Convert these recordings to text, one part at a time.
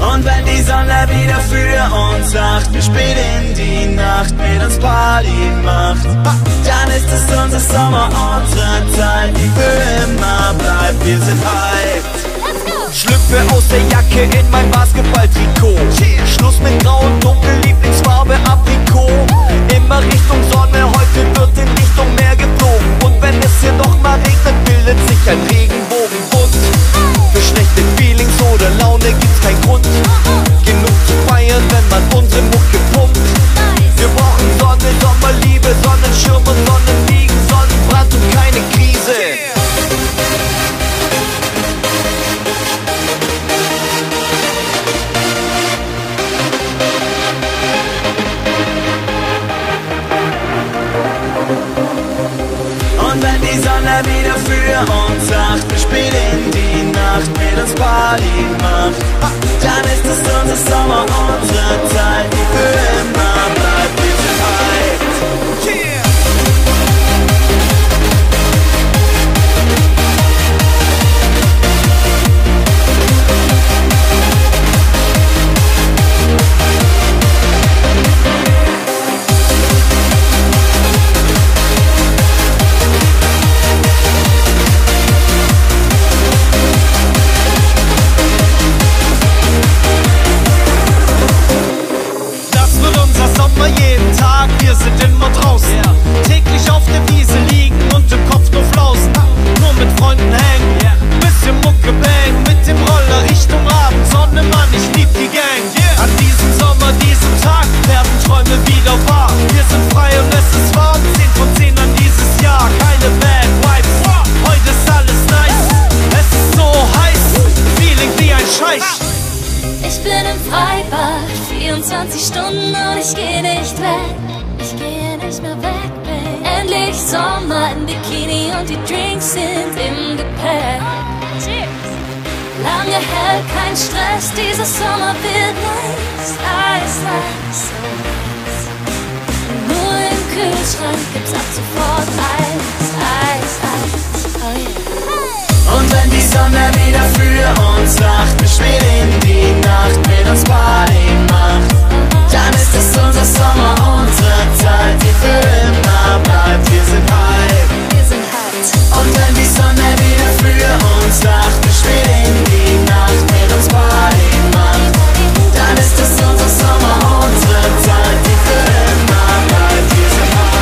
Und wenn die Sonne wieder für uns lacht, wir spielen die Nacht mit uns Party macht. Dann ist es unser Sommer, unsere Zeit, die für immer bleibt. Wir sind hyped. Schlüpfe aus der Jacke in mein Basketballtrikot. Schluss mit Grau und Dunkel, Lieblingsfarbe Aprikot. Immer Richtung Sonne, heute wird in Richtung Meer geflogen. Und wenn es hier noch mal regnet, bildet sich ein Regenbogen. Und für schlechte Feelings oder Laune gibt's keinen Grund. Genug zu feiern, wenn man unsere Mucke pumpt. Wir brauchen Sonne, Sommerliebe, Sonnenschirm und Sonnenliegen, Sonnenbrand und keine Krise. Die Sonne wieder für uns lacht, wir spielen die Nacht, mit uns Party macht. Dann ist es unser Sommer, unsere Zeit, die für immer bleibt, wir sind hyped. Jeden Tag, wir sind immer draußen, täglich auf der Wiese liegen und im Kopf nur flausen, nur mit Freunden hängen, bisschen Mucke bang, mit dem Roller Richtung Abend, Sonne Mann, ich lieb die Gang, an diesem Sommer, diesem Tag, werden Träume wieder wahr, wir sind frei und es ist warm, 10 von 10 an dieses Jahr, keine Bad Vibes, heute ist alles nice, es ist so heiß, Feeling wie ein Scheich. Ich bin im Freibad, 24 Stunden und ich geh nicht weg. Ich gehe nicht mehr weg, babe. Endlich Sommer im Bikini und die Drinks sind im Gepäck. Cheers! Lange hell, kein Stress, dieser Sommer wird nice, nice, nice. Nur im Kühlschrank gibt's ab sofort Eis, Eis, Eis. Oh yeah. Und wenn die Sonne wieder für uns lacht, wir spielen die Nacht mit uns Party macht. Dann ist es unser Sommer, unsere Zeit, die für immer bleibt. Wir sind hyped. Und wenn die Sonne wieder für uns lacht, wir spielen die Nacht mit uns Party macht. Dann ist es unser Sommer, unsere Zeit, die für immer bleibt. Wir sind hyped.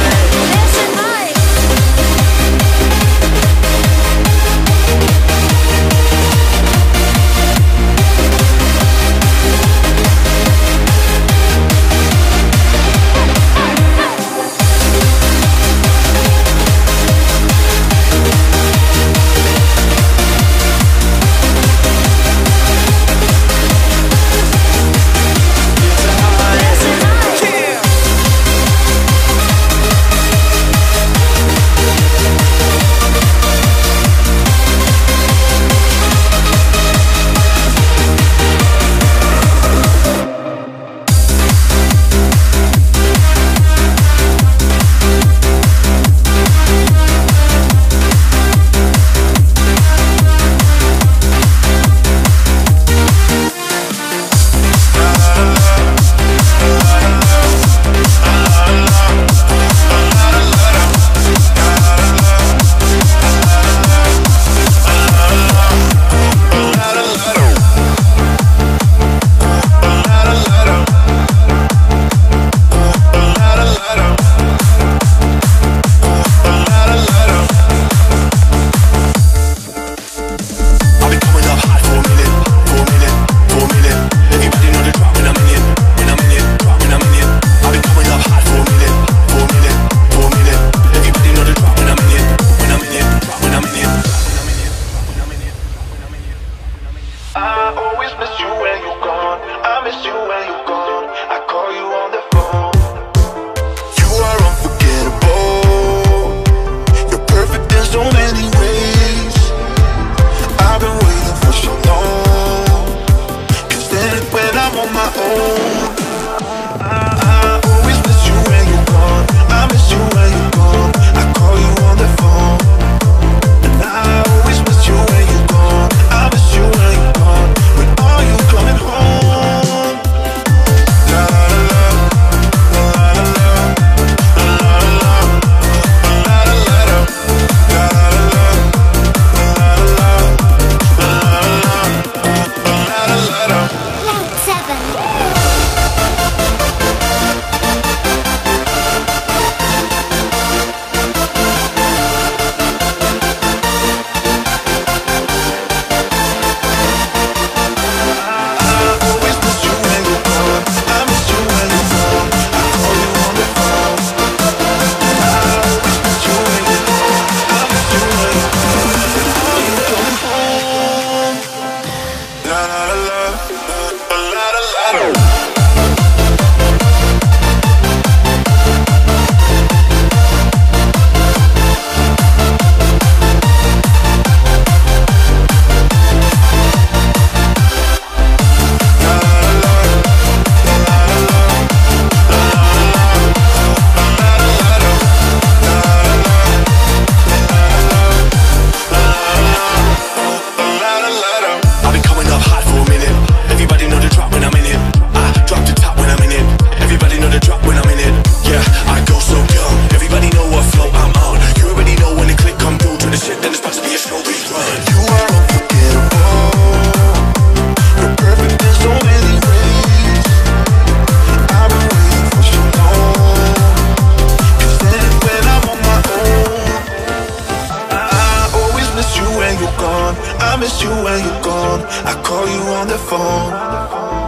I miss you when you're gone. I call you on the phone,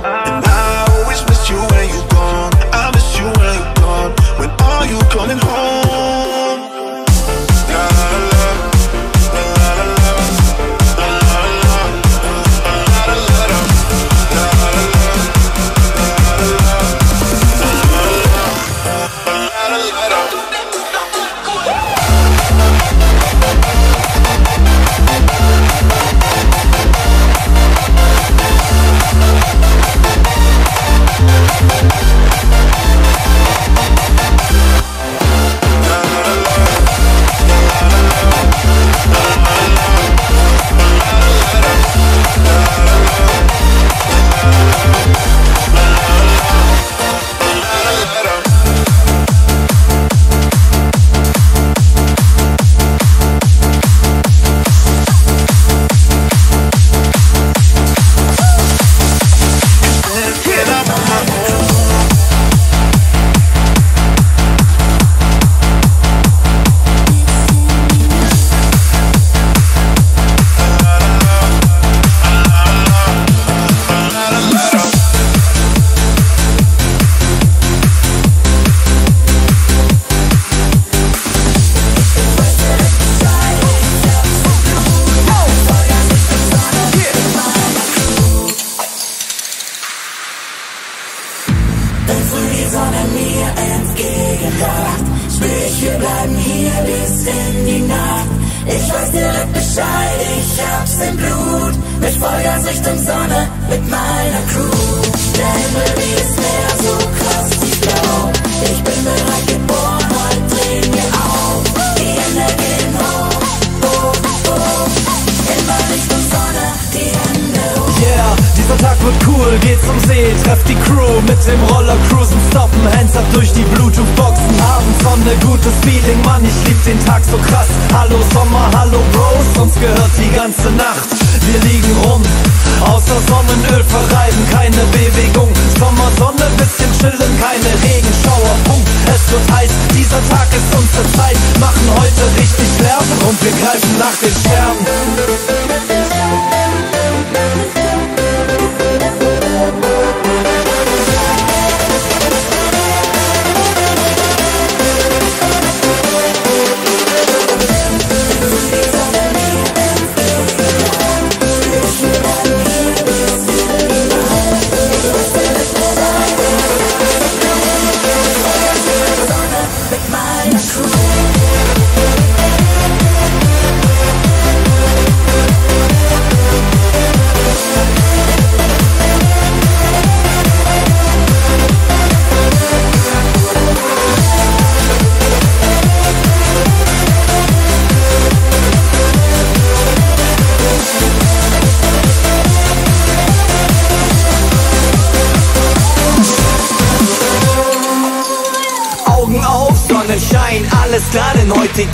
and I always miss you when you're gone. I miss you when you're gone. When are you coming home? La la la, la la la, la la la, la la la, la la la, la la la.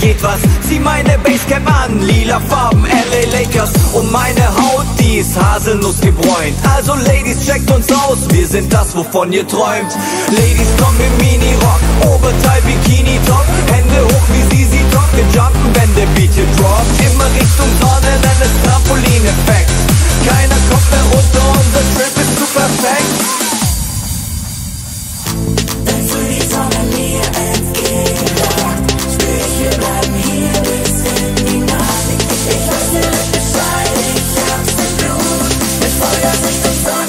Geht was, zieh meine Basecap an, lila Farben, LA Lakers und meine Haut, die ist Haselnuss gebräunt. Also Ladies, checkt uns aus, wir sind das, wovon ihr träumt. Ladies, kommen im Mini-Rock, Oberteil, Bikini-Top, Hände hoch wie Sisi Top, wir jumpen, wenn der Beat hier droppt. Immer Richtung Sonne, dann ist Trampolin-Effekt. Keiner kommt mehr runter, unser Trip ist zu perfekt. It's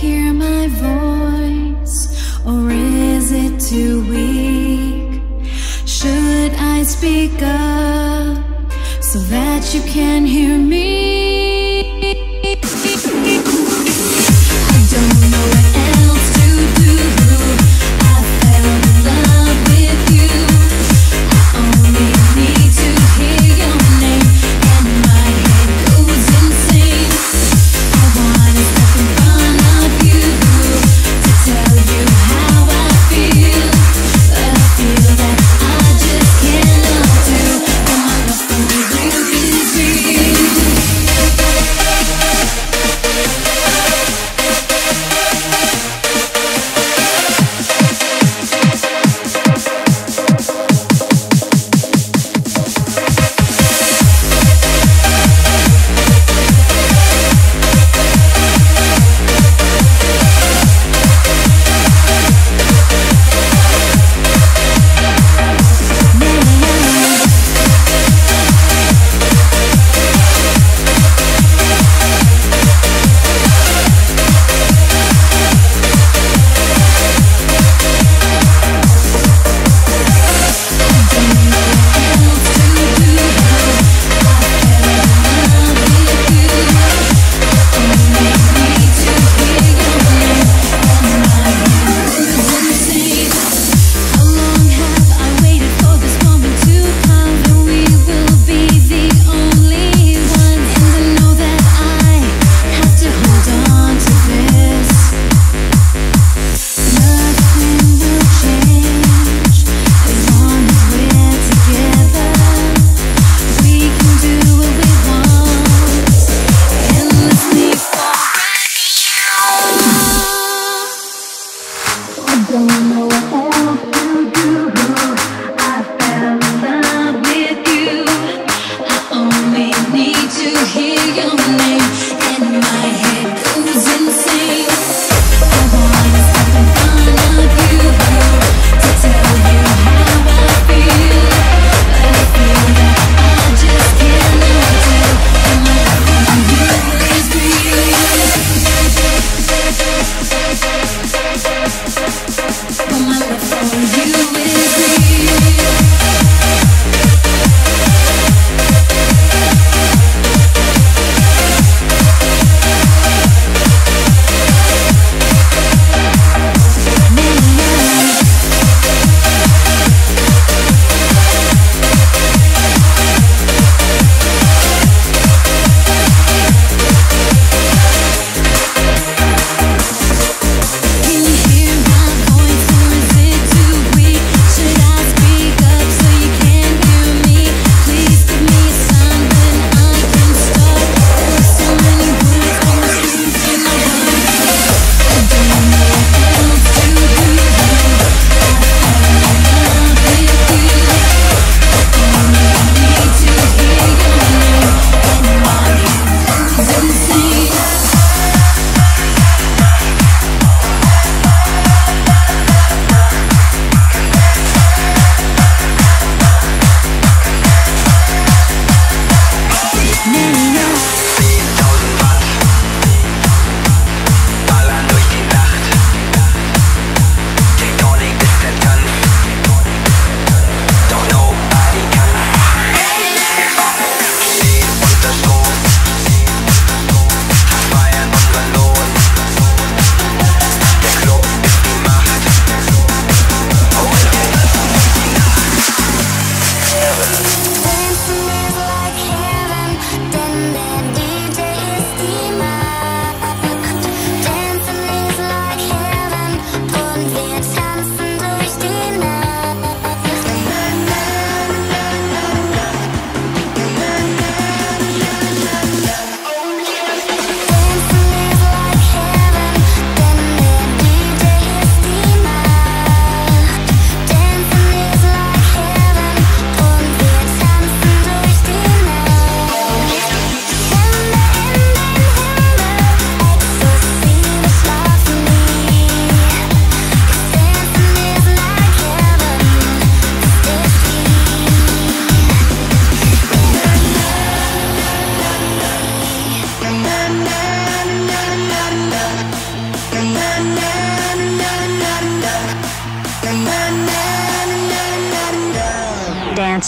hear my voice, or is it too weak? Should I speak up so that you can hear me? I don't know what else to do.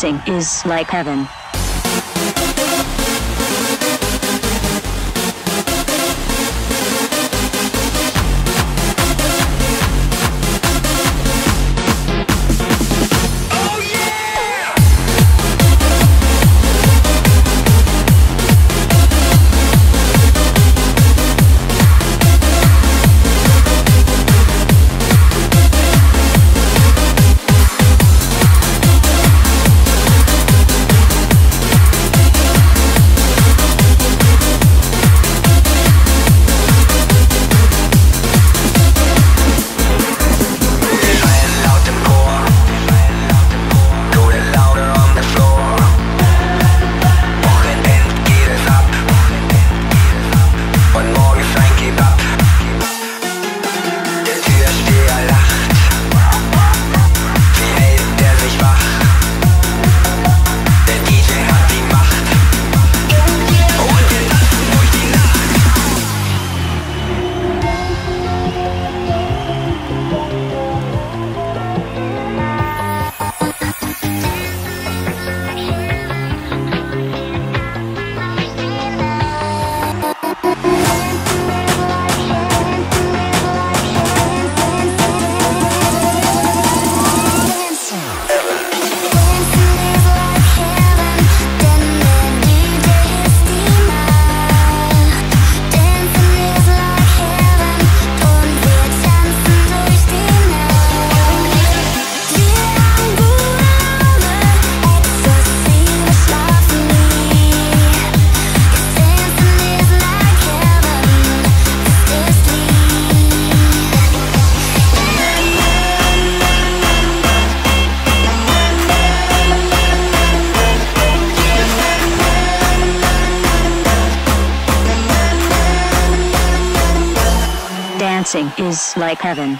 dancing is like heaven. Dancing is like heaven.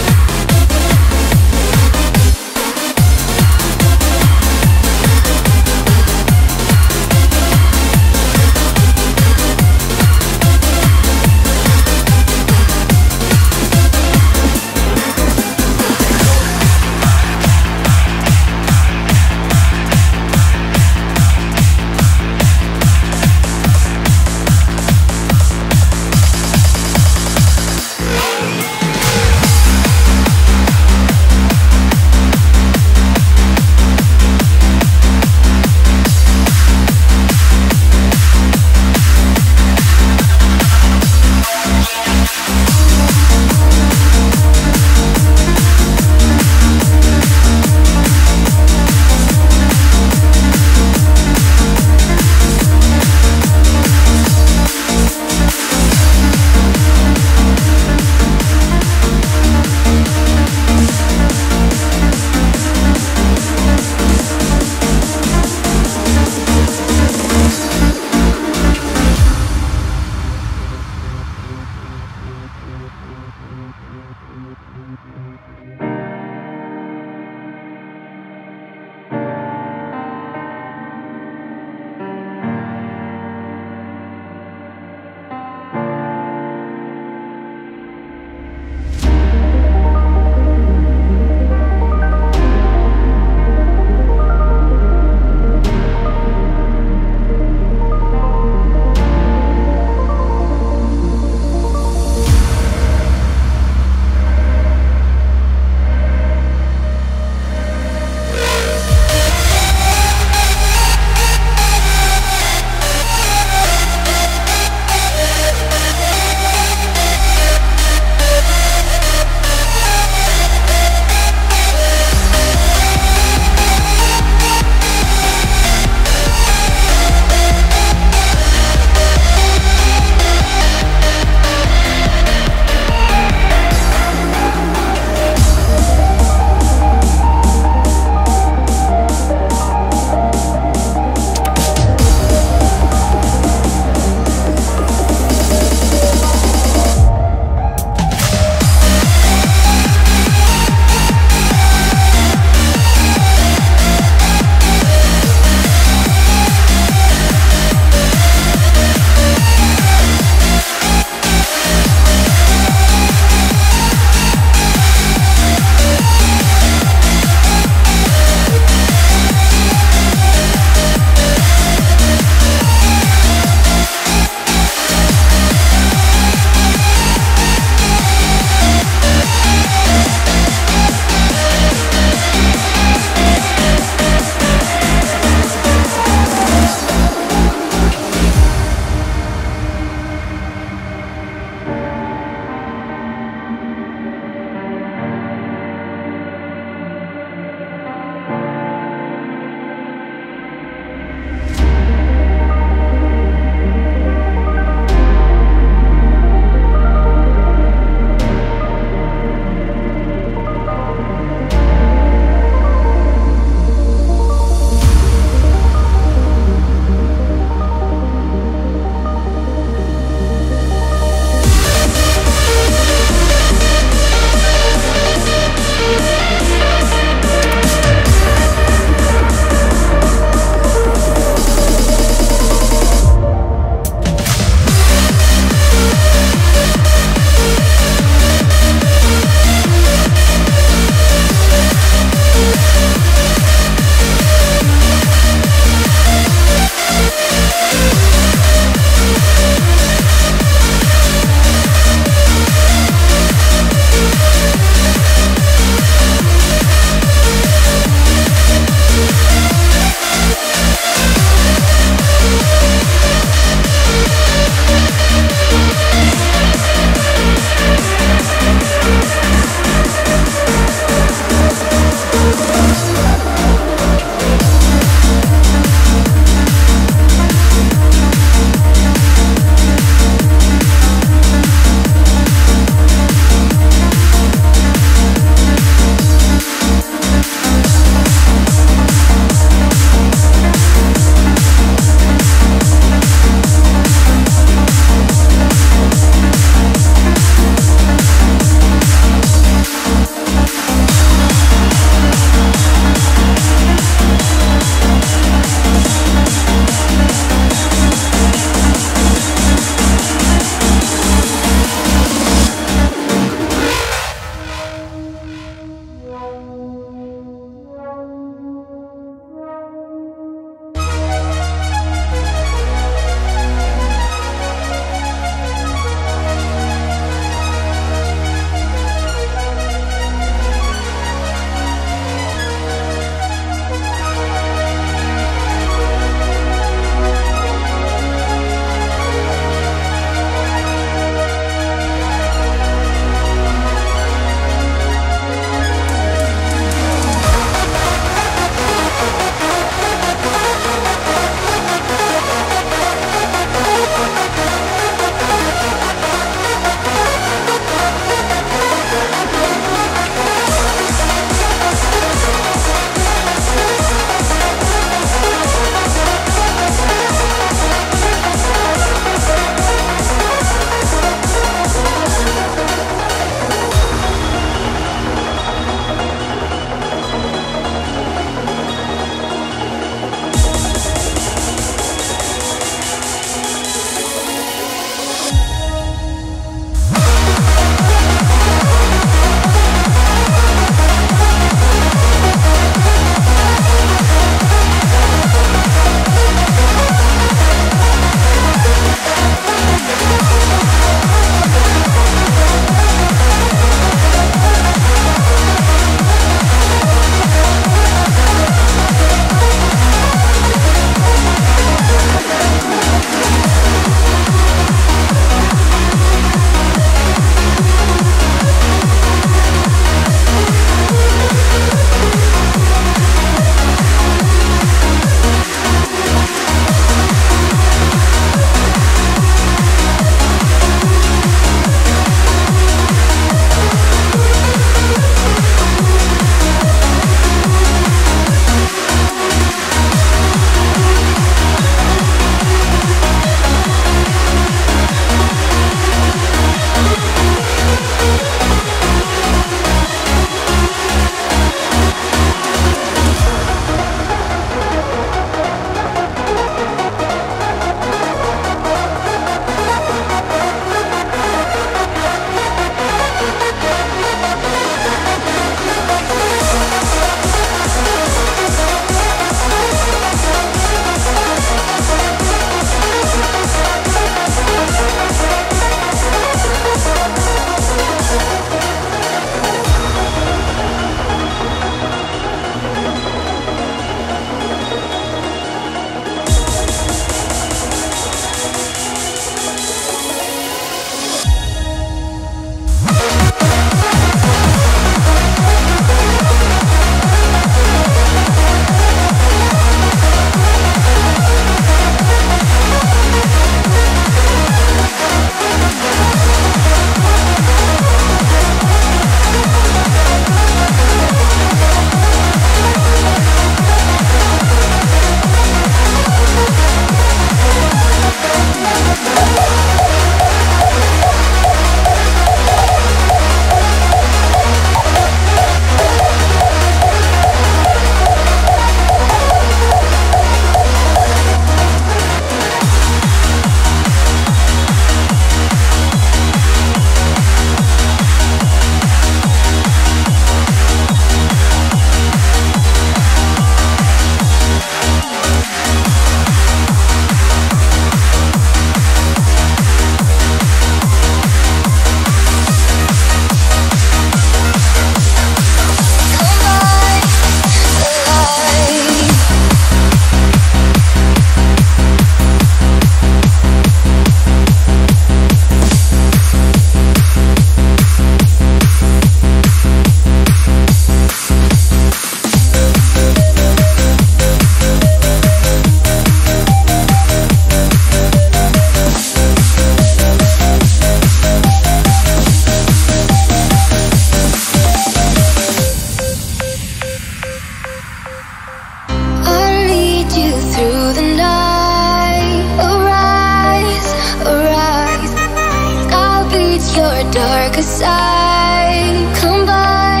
darker side. Come by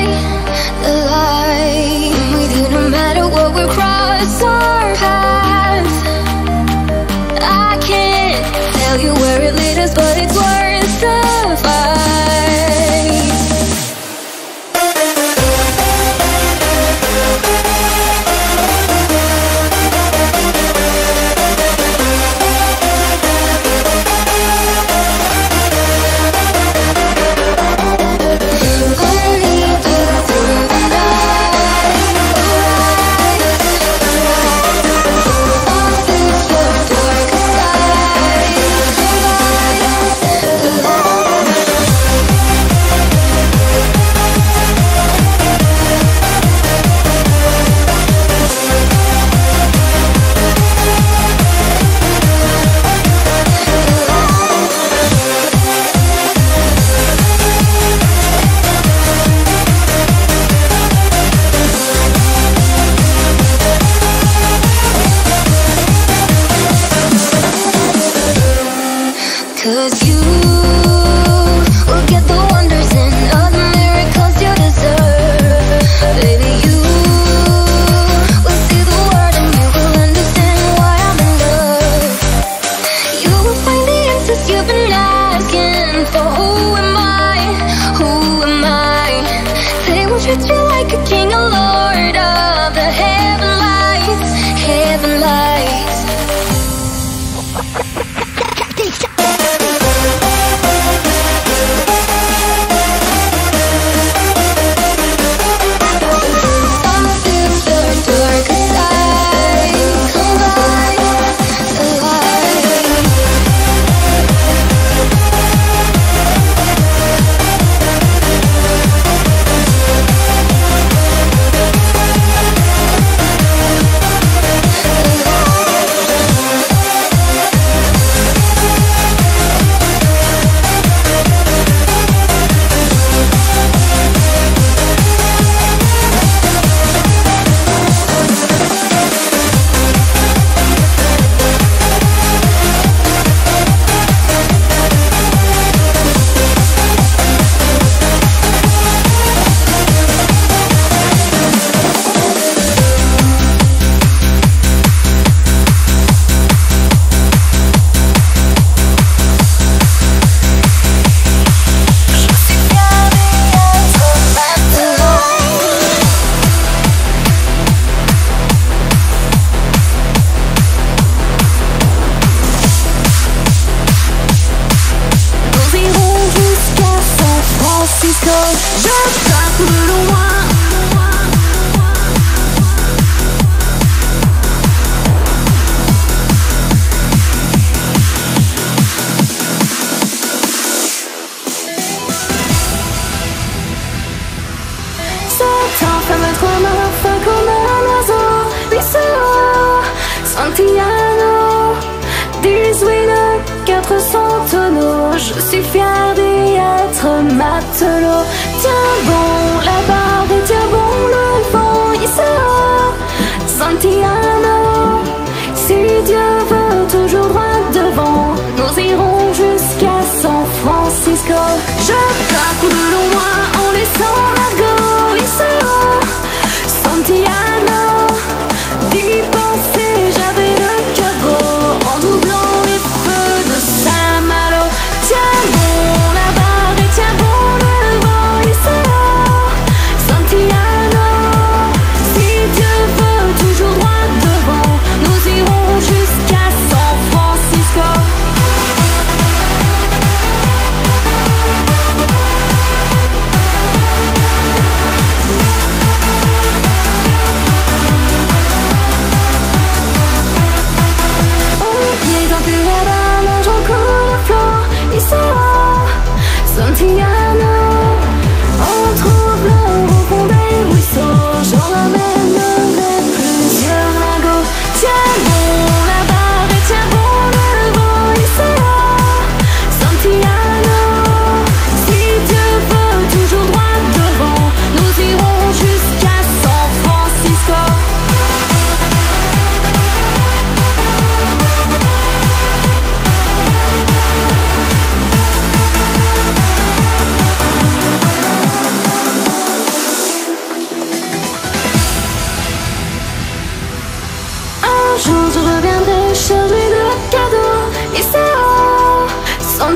the light. I'm with you no matter what, we'll cross our paths. I can't tell you where it leads us, but it's worth the fight.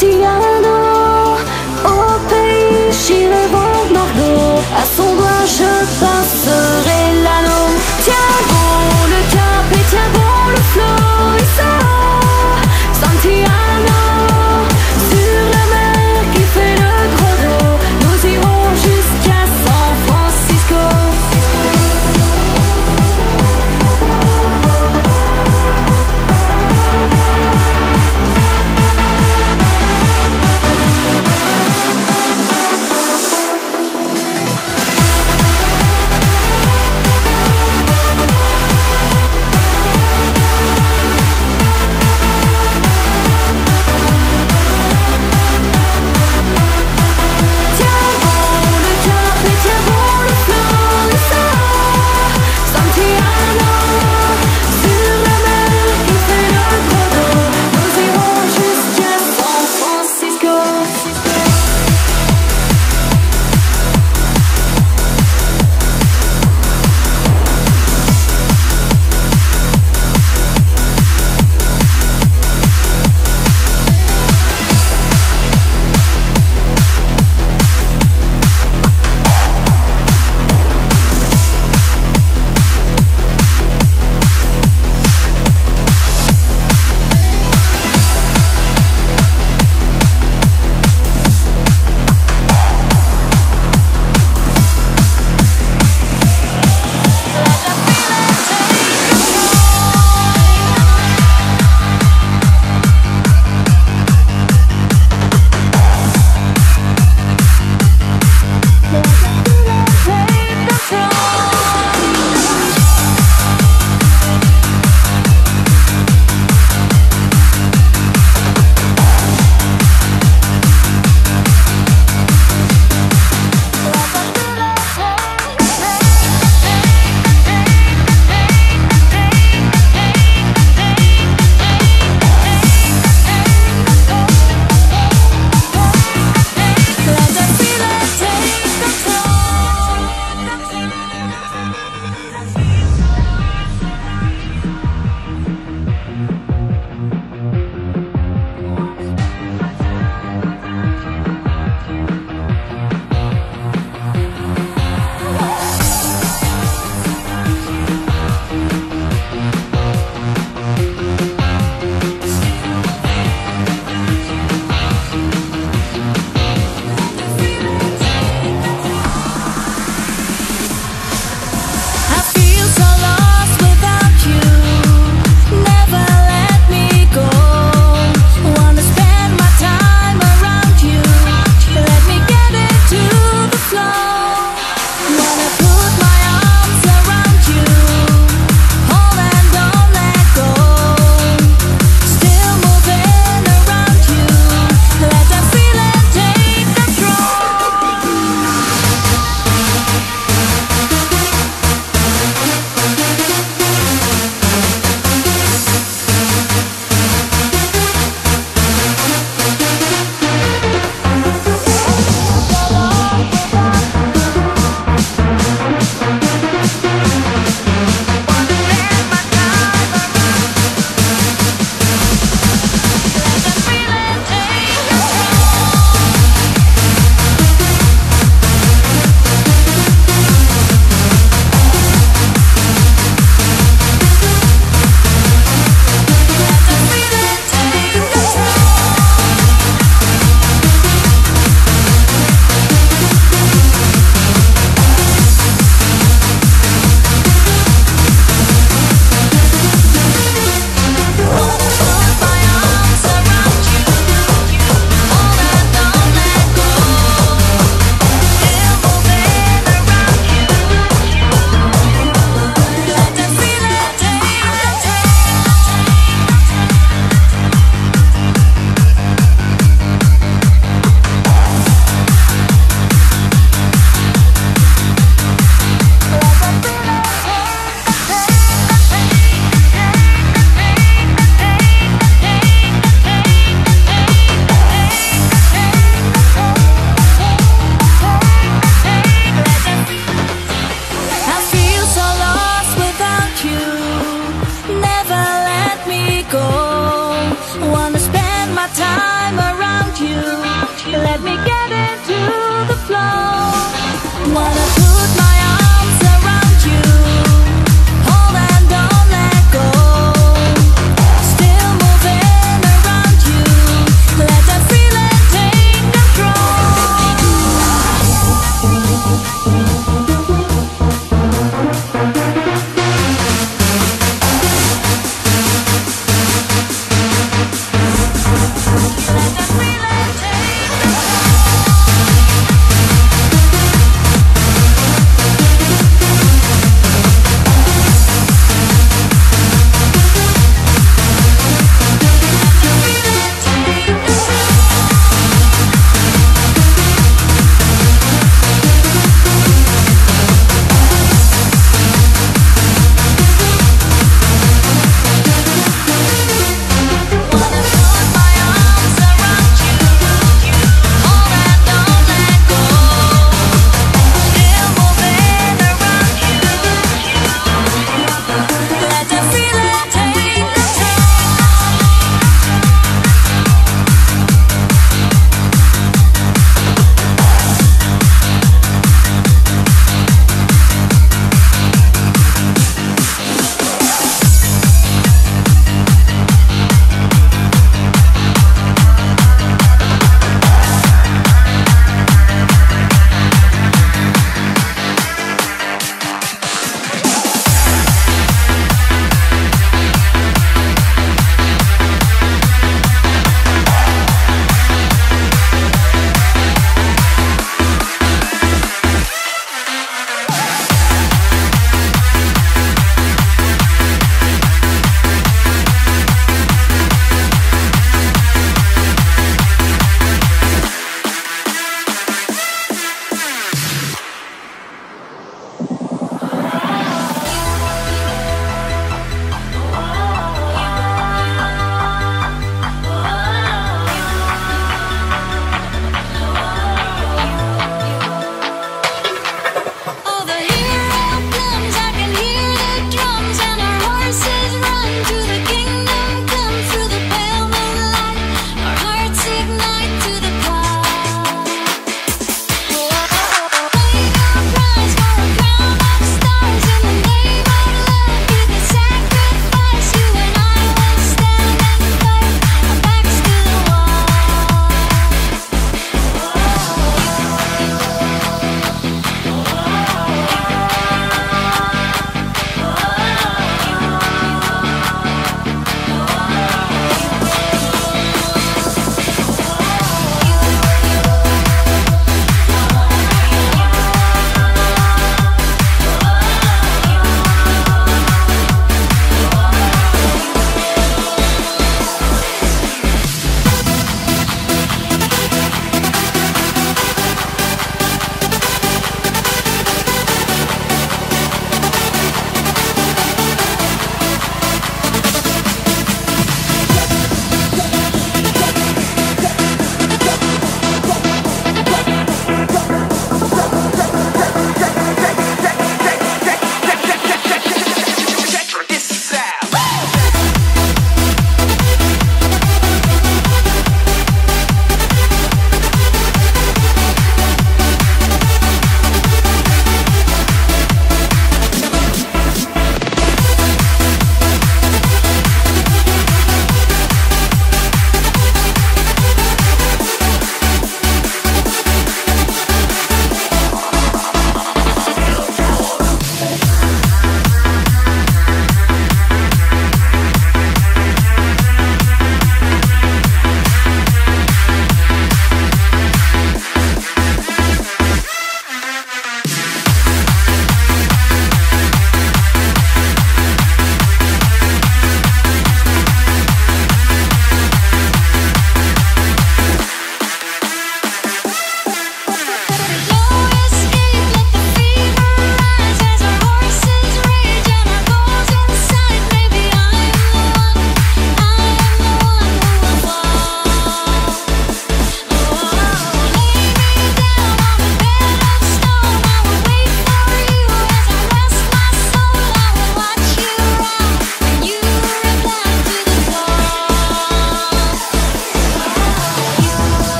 Santiano, au pays j'y le vent Margot, à son doigt je passerai l'anneau. Tiens bon le cap et tiens bon le flot, et ça Santiano, sur la mer qui fait le gros dos. Nous irons jusqu'à San Francisco.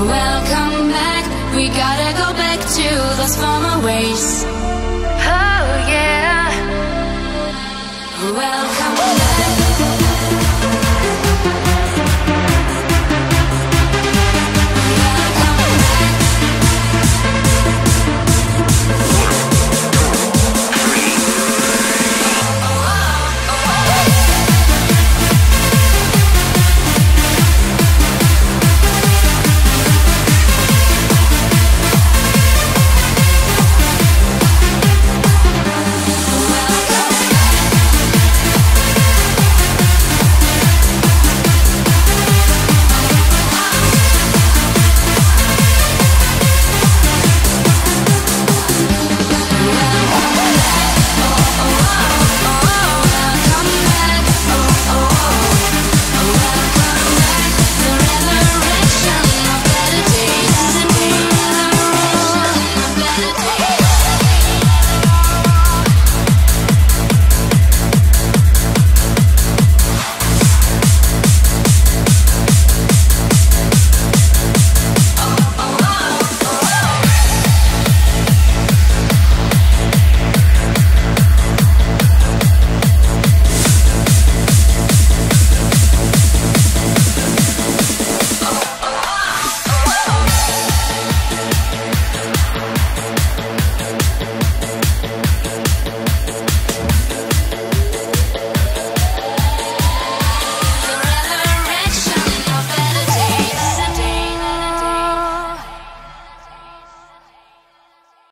Welcome back, we gotta go back to those former ways. Oh yeah. Welcome